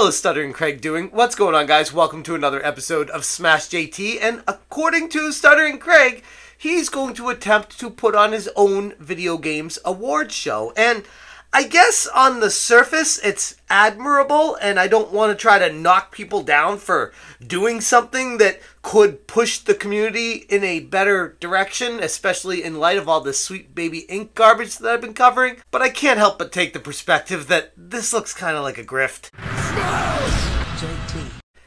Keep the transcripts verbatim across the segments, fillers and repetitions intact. Hello, Stuttering Craig doing. What's going on, guys? Welcome to another episode of Smash J T, and according to Stuttering Craig, he's going to attempt to put on his own video games award show. And I guess on the surface, it's admirable, and I don't want to try to knock people down for doing something that could push the community in a better direction, especially in light of all the Sweet Baby Inc garbage that I've been covering. But I can't help but take the perspective that this looks kind of like a grift. J T.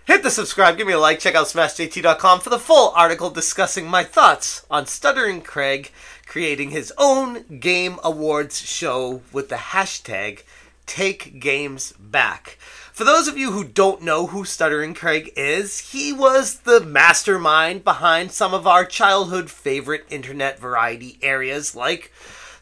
Hit the subscribe, give me a like, check out smash J T dot com for the full article discussing my thoughts on Stuttering Craig creating his own Game Awards show with the hashtag take games back. For those of you who don't know who Stuttering Craig is, he was the mastermind behind some of our childhood favorite internet variety areas like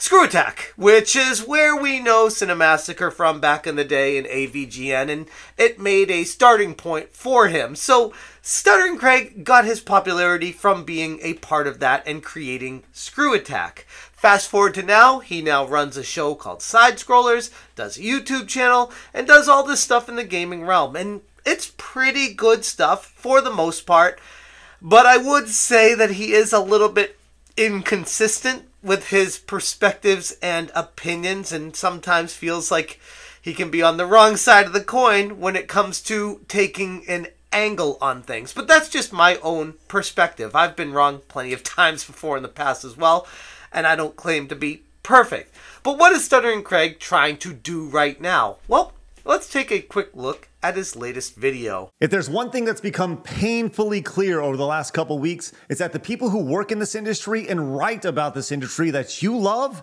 Screw Attack, which is where we know Cinemassacre from back in the day in A V G N, and it made a starting point for him. So Stuttering Craig got his popularity from being a part of that and creating Screw Attack. Fast forward to now, he now runs a show called Side Scrollers, does a YouTube channel, and does all this stuff in the gaming realm. And it's pretty good stuff for the most part, but I would say that he is a little bit inconsistent with his perspectives and opinions, and sometimes feels like he can be on the wrong side of the coin when it comes to taking an angle on things. But that's just my own perspective. I've been wrong plenty of times before in the past as well, and I don't claim to be perfect. But what is Stuttering Craig trying to do right now? Well, let's take a quick look at his latest video. If there's one thing that's become painfully clear over the last couple weeks, it's that the people who work in this industry and write about this industry that you love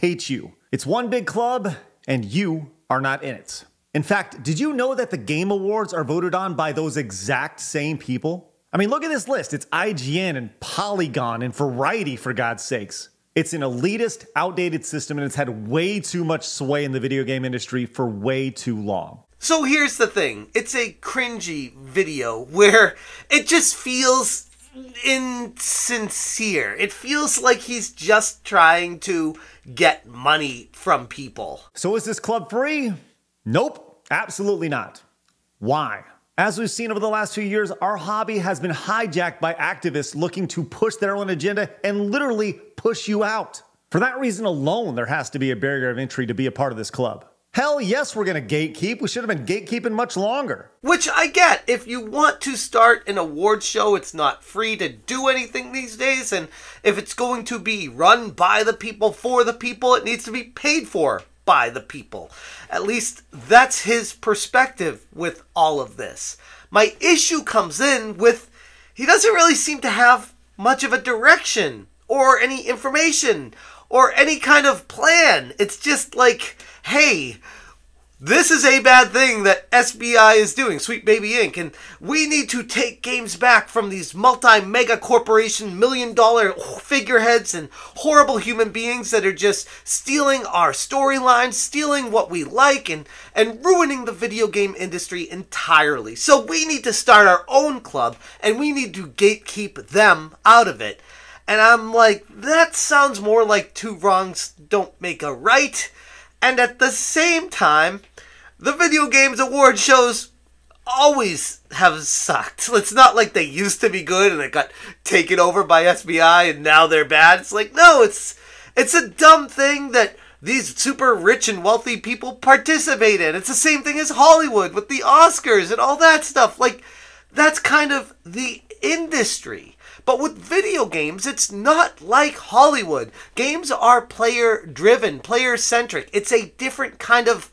hate you. It's one big club and you are not in it. In fact, did you know that the Game Awards are voted on by those exact same people? I mean, look at this list. It's I G N and Polygon and Variety, for God's sakes. It's an elitist, outdated system, and it's had way too much sway in the video game industry for way too long. So here's the thing, it's a cringy video where it just feels insincere. It feels like he's just trying to get money from people. So is this club free? Nope, absolutely not. Why? As we've seen over the last few years, our hobby has been hijacked by activists looking to push their own agenda and literally push you out. For that reason alone, there has to be a barrier of entry to be a part of this club. Hell yes, we're going to gatekeep. We should have been gatekeeping much longer. Which I get. If you want to start an award show, it's not free to do anything these days. And if it's going to be run by the people for the people, it needs to be paid for by the people. At least that's his perspective with all of this. My issue comes in with he doesn't really seem to have much of a direction or any information or any kind of plan. It's just like, hey, this is a bad thing that S B I is doing, Sweet Baby Incorporated, and we need to take games back from these multi-mega corporation, million-dollar figureheads and horrible human beings that are just stealing our storylines, stealing what we like, and, and ruining the video game industry entirely. So we need to start our own club, and we need to gatekeep them out of it. And I'm like, that sounds more like two wrongs don't make a right. And at the same time, the video games award shows always have sucked. It's not like they used to be good and it got taken over by S B I and now they're bad. It's like, no, it's it's a dumb thing that these super rich and wealthy people participate in. It's the same thing as Hollywood with the Oscars and all that stuff. Like, that's kind of the industry. But with video games, it's not like Hollywood. Games are player-driven, player-centric. It's a different kind of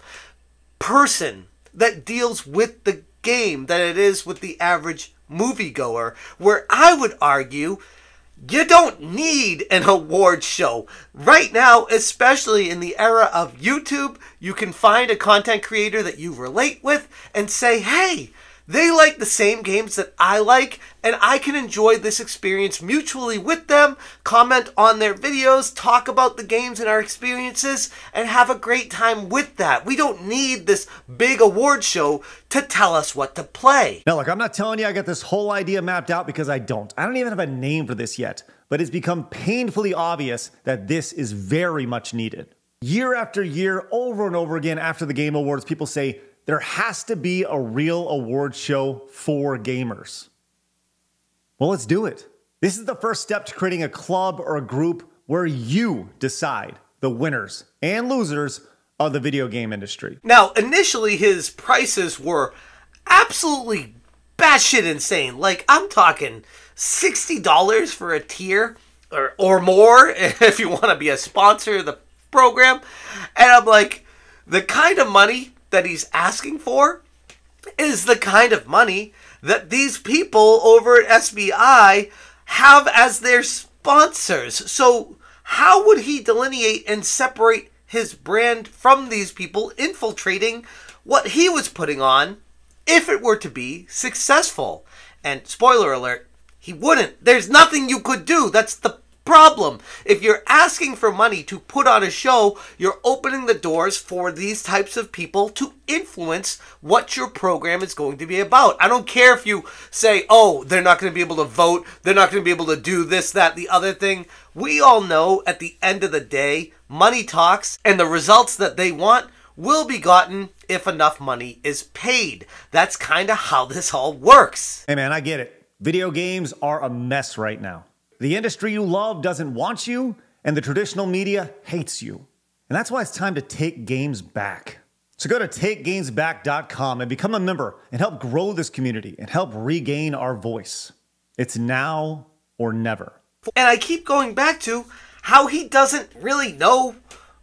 person that deals with the game than it is with the average moviegoer, where I would argue you don't need an award show. Right now, especially in the era of YouTube, you can find a content creator that you relate with and say, hey, they like the same games that I like, and I can enjoy this experience mutually with them, comment on their videos, talk about the games and our experiences, and have a great time with that. We don't need this big award show to tell us what to play. Now, look, I'm not telling you I got this whole idea mapped out because I don't. I don't even have a name for this yet, but it's become painfully obvious that this is very much needed. Year after year, over and over again, after the Game Awards, people say, There has to be a real award show for gamers. Well, let's do it. This is the first step to creating a club or a group where you decide the winners and losers of the video game industry. Now, initially, his prices were absolutely batshit insane. Like, I'm talking sixty dollars for a tier or, or more if you want to be a sponsor of the program. And I'm like, the kind of money that he's asking for is the kind of money that these people over at S B I have as their sponsors. So how would he delineate and separate his brand from these people infiltrating what he was putting on if it were to be successful? And spoiler alert, he wouldn't. There's nothing you could do. That's the problem. If you're asking for money to put on a show, you're opening the doors for these types of people to influence what your program is going to be about. I don't care if you say, oh, they're not going to be able to vote, they're not going to be able to do this, that, the other thing. We all know at the end of the day, money talks, and the results that they want will be gotten if enough money is paid. That's kind of how this all works. Hey man, I get it. Video games are a mess right now. The industry you love doesn't want you, and the traditional media hates you. And that's why it's time to take games back. So go to take games back dot com and become a member and help grow this community and help regain our voice. It's now or never. And I keep going back to how he doesn't really know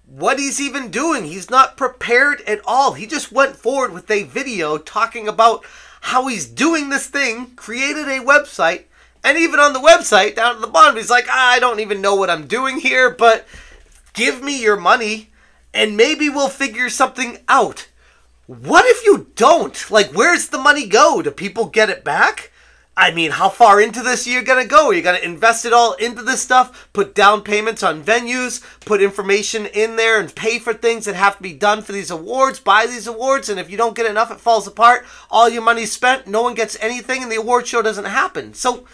what he's even doing. He's not prepared at all. He just went forward with a video talking about how he's doing this thing, created a website, and even on the website, down at the bottom, he's like, I don't even know what I'm doing here, but give me your money and maybe we'll figure something out. What if you don't? Like, where's the money go? Do people get it back? I mean, how far into this are you going to go? Are you going to invest it all into this stuff, put down payments on venues, put information in there and pay for things that have to be done for these awards, buy these awards, and if you don't get enough, it falls apart. All your money's spent, no one gets anything, and the award show doesn't happen. So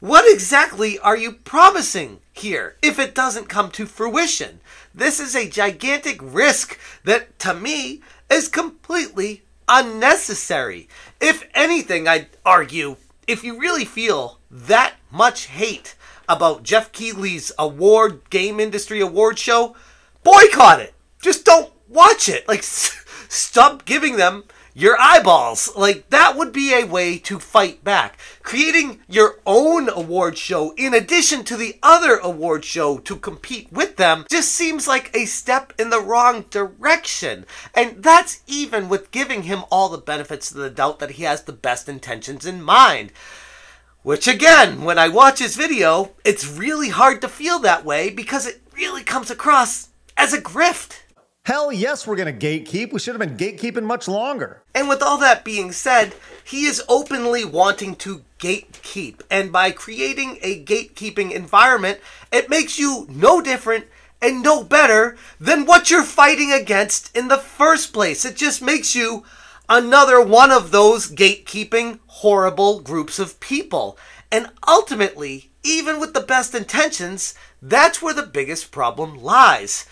what exactly are you promising here if it doesn't come to fruition? This is a gigantic risk that, to me, is completely unnecessary. If anything, I'd argue, if you really feel that much hate about Jeff Keighley's award, game industry award show, boycott it. Just don't watch it. Like, stop giving them your eyeballs. Like, that would be a way to fight back. Creating your own award show in addition to the other award show to compete with them just seems like a step in the wrong direction. And that's even with giving him all the benefits of the doubt that he has the best intentions in mind. Which again, when I watch his video, it's really hard to feel that way because it really comes across as a grift. Hell yes, we're going to gatekeep. We should have been gatekeeping much longer. And with all that being said, he is openly wanting to gatekeep. And by creating a gatekeeping environment, it makes you no different and no better than what you're fighting against in the first place. It just makes you another one of those gatekeeping horrible groups of people. And ultimately, even with the best intentions, that's where the biggest problem lies.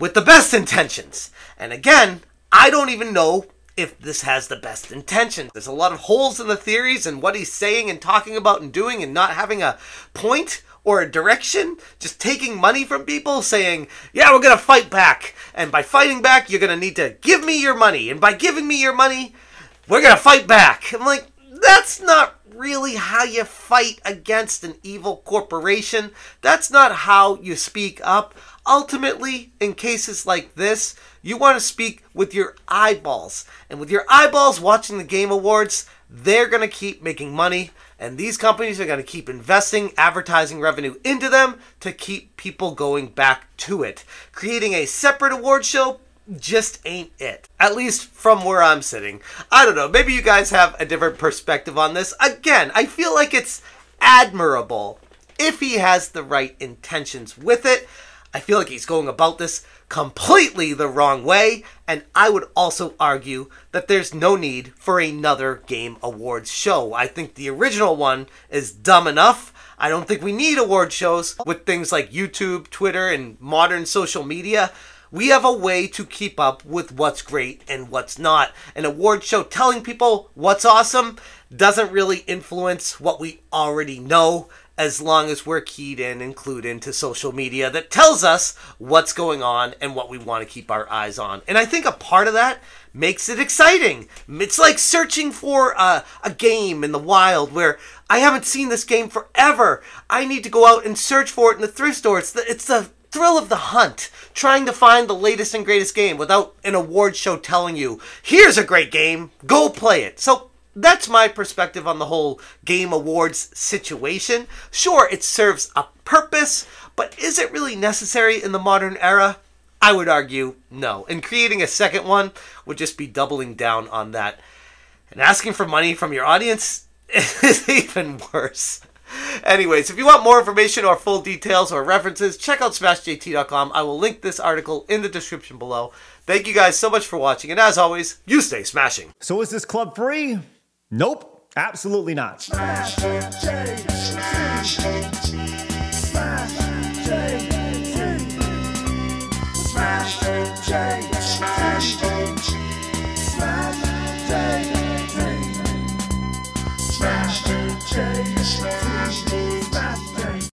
With the best intentions. And again, I don't even know if this has the best intention. There's a lot of holes in the theories and what he's saying and talking about and doing and not having a point or a direction. Just taking money from people saying, yeah, we're going to fight back. And by fighting back, you're going to need to give me your money. And by giving me your money, we're going to fight back. I'm like, that's not really how you fight against an evil corporation. That's not how you speak up. Ultimately, in cases like this, you want to speak with your eyeballs. And with your eyeballs watching the Game Awards, they're going to keep making money. And these companies are going to keep investing advertising revenue into them to keep people going back to it. Creating a separate award show just ain't it. At least from where I'm sitting. I don't know. Maybe you guys have a different perspective on this. Again, I feel like it's admirable if he has the right intentions with it. I feel like he's going about this completely the wrong way, and I would also argue that there's no need for another Game Awards show. I think the original one is dumb enough. I don't think we need award shows with things like YouTube, Twitter, and modern social media. We have a way to keep up with what's great and what's not. An award show telling people what's awesome doesn't really influence what we already know, as long as we're keyed in and clued into social media that tells us what's going on and what we want to keep our eyes on. And I think a part of that makes it exciting. It's like searching for a, a game in the wild where I haven't seen this game forever. I need to go out and search for it in the thrift store. It's the, it's the thrill of the hunt, trying to find the latest and greatest game without an award show telling you, here's a great game, go play it. So that's my perspective on the whole Game Awards situation. Sure, it serves a purpose, but is it really necessary in the modern era? I would argue no. And creating a second one would just be doubling down on that. And asking for money from your audience is even worse. Anyways, if you want more information or full details or references, check out smash J T dot com. I will link this article in the description below. Thank you guys so much for watching. And as always, you stay smashing. So is this club free? Nope, absolutely not. Smash J T.